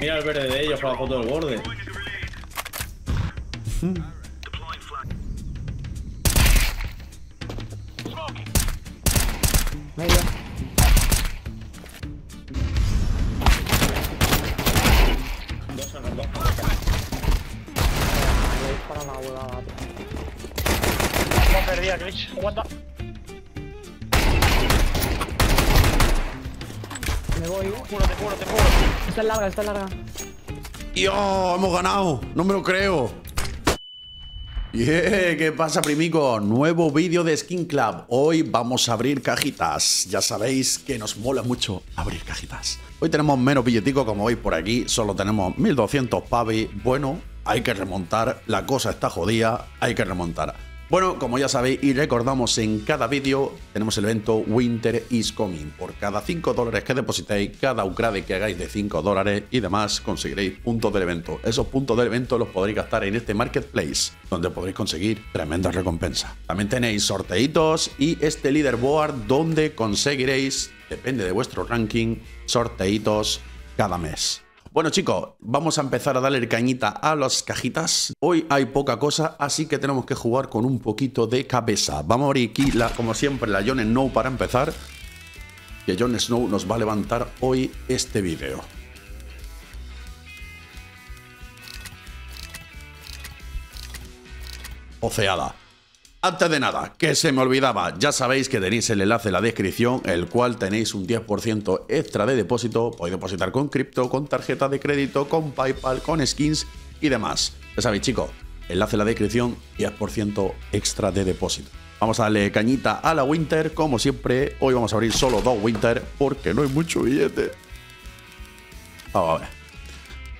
Mira el verde de ellos para la foto del borde. Venga. Dos en el dos. Para la volada. Vamos perdida, Glitch. Aguanta. Me voy. Te juro. Está larga. ¡Yo! ¡Oh, hemos ganado! ¡No me lo creo! Yeah, ¿qué pasa, primico? Nuevo vídeo de Skin Club. Hoy vamos a abrir cajitas. Ya sabéis que nos mola mucho abrir cajitas. Hoy tenemos menos billetico, como veis por aquí. Solo tenemos 1200 pavi. Bueno, hay que remontar. La cosa está jodida. Hay que remontar. Bueno, como ya sabéis y recordamos en cada vídeo, tenemos el evento Winter is Coming. Por cada 5 dólares que depositéis, cada upgrade que hagáis de 5 dólares y demás, conseguiréis puntos del evento. Esos puntos del evento los podréis gastar en este marketplace, donde podréis conseguir tremendas recompensas. También tenéis sorteitos y este leaderboard, donde conseguiréis, depende de vuestro ranking, sorteitos cada mes. Bueno, chicos, vamos a empezar a darle cañita a las cajitas. Hoy hay poca cosa, así que tenemos que jugar con un poquito de cabeza. Vamos a abrir aquí, como siempre, la Jon Snow para empezar. Que Jon Snow nos va a levantar hoy este vídeo. Oceada. Antes de nada, que se me olvidaba, ya sabéis que tenéis el enlace en la descripción, el cual tenéis un 10% extra de depósito. Podéis depositar con cripto, con tarjeta de crédito, con PayPal, con skins y demás. Ya sabéis, chicos, enlace en la descripción, 10% extra de depósito. Vamos a darle cañita a la Winter, como siempre. Hoy vamos a abrir solo 2 Winter porque no hay mucho billete.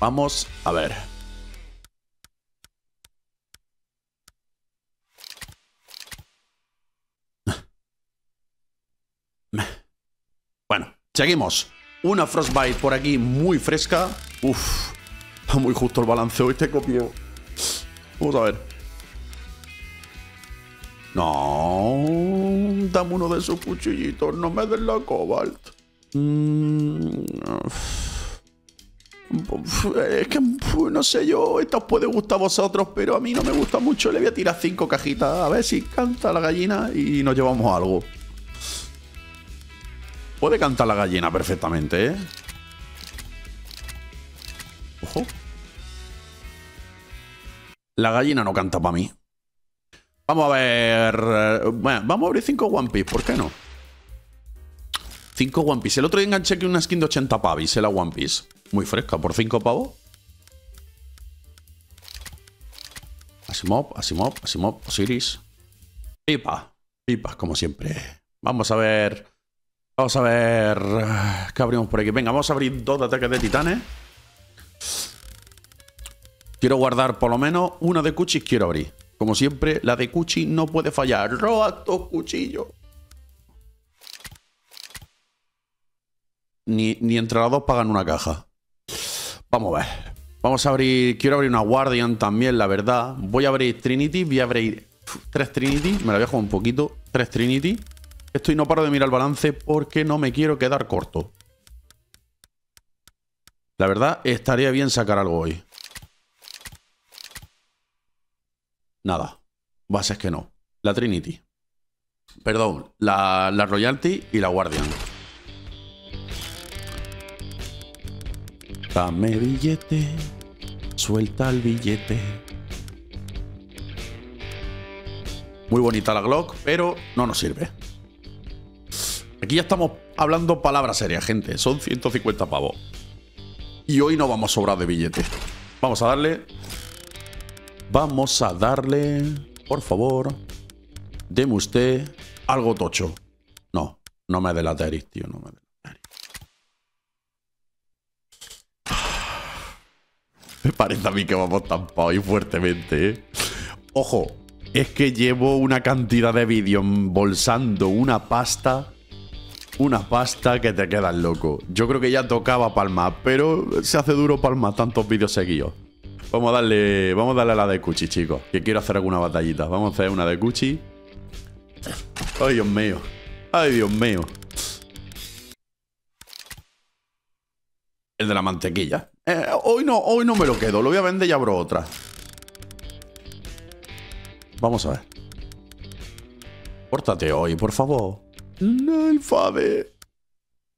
Vamos a ver. Bueno, seguimos. Una Frostbite por aquí muy fresca. Uf, está muy justo el balanceo. Este copio. Vamos a ver. No. Dame uno de esos cuchillitos. No me den la Cobalt. Es que no sé yo. Esta os puede gustar a vosotros, pero a mí no me gusta mucho. Le voy a tirar 5 cajitas. A ver si canta la gallina y nos llevamos algo. Puede cantar la gallina perfectamente, ¿eh? Ojo. La gallina no canta para mí. Vamos a ver... Bueno, vamos a abrir 5 One Piece, ¿por qué no? 5 One Piece. El otro día enganché aquí una skin de 80 pavis, la One Piece. Muy fresca, por 5 pavos. Asimov, Osiris. Pipas, como siempre. Vamos a ver... ¿Qué abrimos por aquí? Venga, vamos a abrir 2 de ataques de titanes. Quiero guardar por lo menos una de Gucci, quiero abrir. Como siempre, la de Gucci no puede fallar. ¡Roba tus cuchillos! Ni entre las dos pagan una caja. Vamos a ver. Vamos a abrir... Quiero abrir una Guardian también, la verdad. Voy a abrir Trinity. Voy a abrir 3 Trinity. Me la voy a jugar un poquito. 3 Trinity. Estoy no paro de mirar el balance porque no me quiero quedar corto. La verdad, estaría bien sacar algo hoy. Nada. Bases que no. La Trinity. Perdón, la Royalty y la Guardian. Dame billete. Suelta el billete. Muy bonita la Glock, pero no nos sirve. Aquí ya estamos hablando palabras serias, gente. Son 150 pavos. Y hoy no vamos a sobrar de billetes. Vamos a darle. Por favor. Deme usted algo tocho. No, no me delatéis, tío. No me delatéis. Me parece a mí que vamos tampados y fuertemente, ¿eh? Ojo, es que llevo una cantidad de vídeos embolsando una pasta... Una pasta que te quedas loco. Yo creo que ya tocaba palmar, pero se hace duro palmar tantos vídeos seguidos. Vamos a darle a la de Gucci, chicos. Que quiero hacer alguna batallita. Vamos a hacer una de Gucci. ¡Ay, Dios mío! ¡Ay, Dios mío! El de la mantequilla. Hoy no me lo quedo. Lo voy a vender y abro otra. Vamos a ver. Pórtate hoy, por favor. No, el Fave.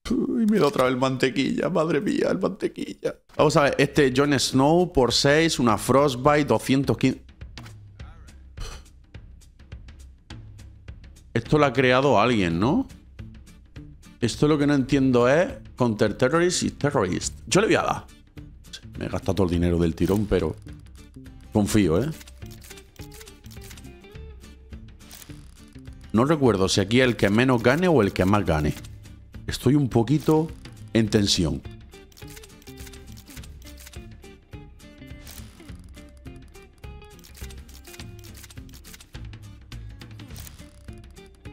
Uy, mira otra vez el mantequilla. Madre mía, el mantequilla. Vamos a ver. Este Jon Snow por 6. Una Frostbite, 215. Esto lo ha creado alguien, ¿no? Esto lo que no entiendo es Counter-Terrorist y Terrorist. Yo le voy a dar. Me he gastado todo el dinero del tirón, pero confío, ¿eh? No recuerdo si aquí el que menos gane o el que más gane. Estoy un poquito en tensión.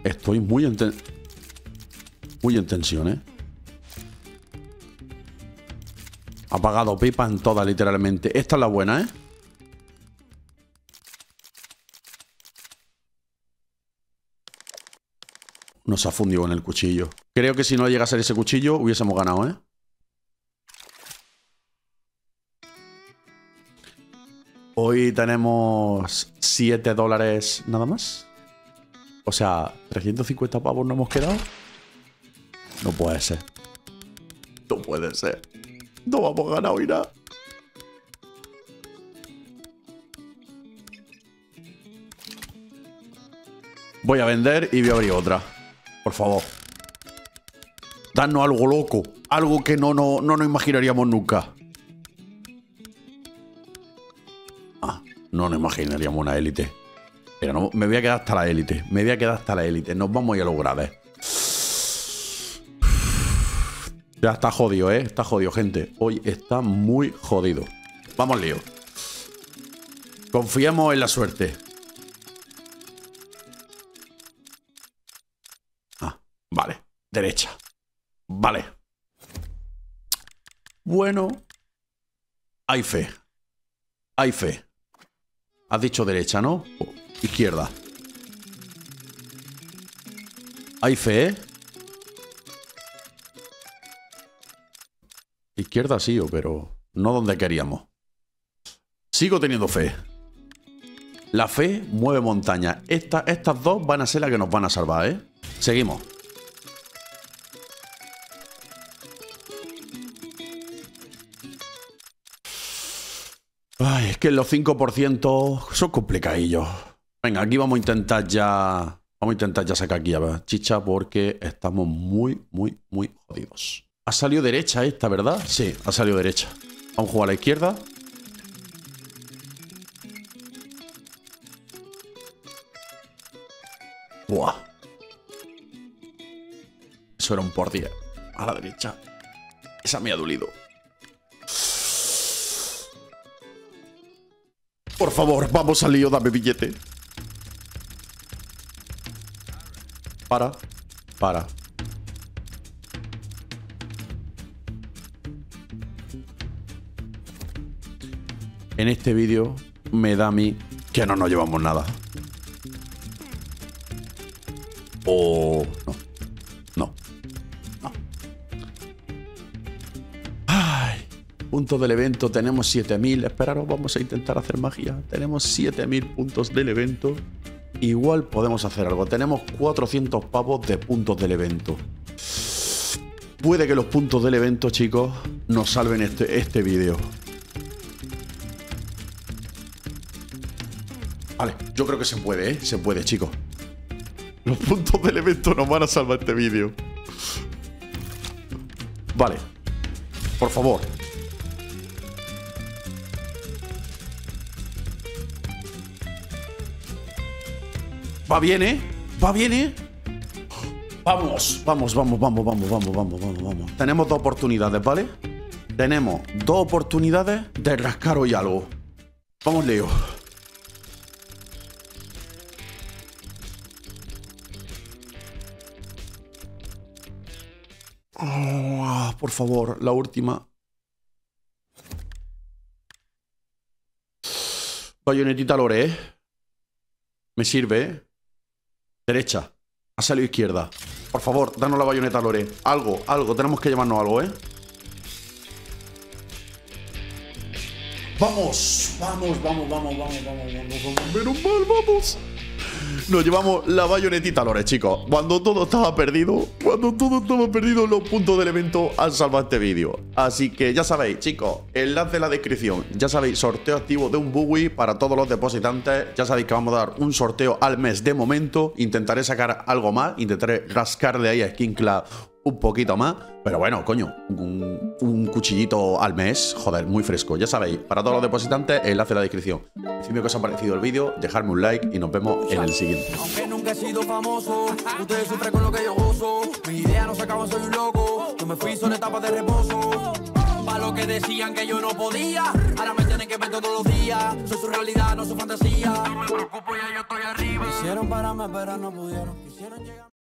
Estoy muy en tensión, ¿eh? Ha pagado pipa en todas, literalmente. Esta es la buena, ¿eh? Nos ha fundido en el cuchillo. Creo que si no llega a ser ese cuchillo, hubiésemos ganado, ¿eh? Hoy tenemos 7 dólares nada más. O sea, 350 pavos no hemos quedado. No puede ser. No puede ser. No vamos a ganar hoy nada. Voy a vender y voy a abrir otra. Por favor. Danos algo loco. Algo que no nos imaginaríamos nunca. Ah, no nos imaginaríamos una élite. Pero no, me voy a quedar hasta la élite. Me voy a quedar hasta la élite. Nos vamos a ir a los graves. Ya está jodido, ¿eh? Está jodido, gente. Hoy está muy jodido. Vamos al lío. Confiamos en la suerte. Ah, vale. Derecha. Vale. Bueno. Hay fe. Hay fe. Has dicho derecha, ¿no? Oh, izquierda. Hay fe, ¿eh? Izquierda sí, pero no donde queríamos. Sigo teniendo fe. La fe mueve montaña. Estas dos van a ser las que nos van a salvar, ¿eh? Seguimos. Ay, es que los 5% son complicadillos. Venga, aquí vamos a intentar ya... Vamos a intentar ya sacar aquí a chicha porque estamos muy jodidos. Ha salido derecha esta, ¿verdad? Sí, ha salido derecha. Vamos a jugar a la izquierda. Buah. Eso era un por 10. A la derecha. Esa me ha dolido. Por favor, vamos al lío, dame billete. Para. En este vídeo me da a mí que no nos llevamos nada. O... No. Ay, puntos del evento. Tenemos 7.000. Esperaros, vamos a intentar hacer magia. Tenemos 7.000 puntos del evento. Igual podemos hacer algo. Tenemos 400 pavos de puntos del evento. Puede que los puntos del evento, chicos, nos salven este vídeo. Vale, yo creo que se puede, ¿eh? Se puede, chicos. Los puntos del evento nos van a salvar este vídeo. Vale. Por favor. Va bien, ¿eh? Va bien, ¿eh? Vamos. Tenemos dos oportunidades, ¿vale? Tenemos dos oportunidades de rascar hoy algo. Vamos, Leo. Oh, por favor, la última. Bayonetita Lore, ¿eh? Me sirve, ¿eh? Derecha. Ha salido izquierda. Por favor, danos la bayoneta Lore. Algo. Tenemos que llevarnos algo, ¿eh? Vamos, vamos, vamos, vamos, vamos, vamos, vamos. Menos mal, vamos. Nos llevamos la bayonetita, Lore, chicos. Cuando todo estaba perdido, los puntos del evento han salvado este vídeo. Así que ya sabéis, chicos, enlace en la descripción. Ya sabéis, sorteo activo de un Bowie para todos los depositantes. Ya sabéis que vamos a dar un sorteo al mes de momento. Intentaré sacar algo más. Intentaré rascar de ahí a Skin Club un poquito más. Pero bueno, coño, un cuchillito al mes, joder, muy fresco. Ya sabéis, para todos los depositantes, enlace en la descripción. Decidme qué os ha parecido el vídeo, dejadme un like y nos vemos en el siguiente. Aunque nunca he sido famoso, ustedes sufren con lo que yo gozo. Mi idea no se acaba, soy un loco. Yo me fui, son etapas de reposo. Para lo que decían que yo no podía, ahora me tienen que ver todos los días. Soy su realidad, no su fantasía. No me preocupo, ya yo estoy arriba. Quisieron pararme, pero no pudieron. Quisieron llegar.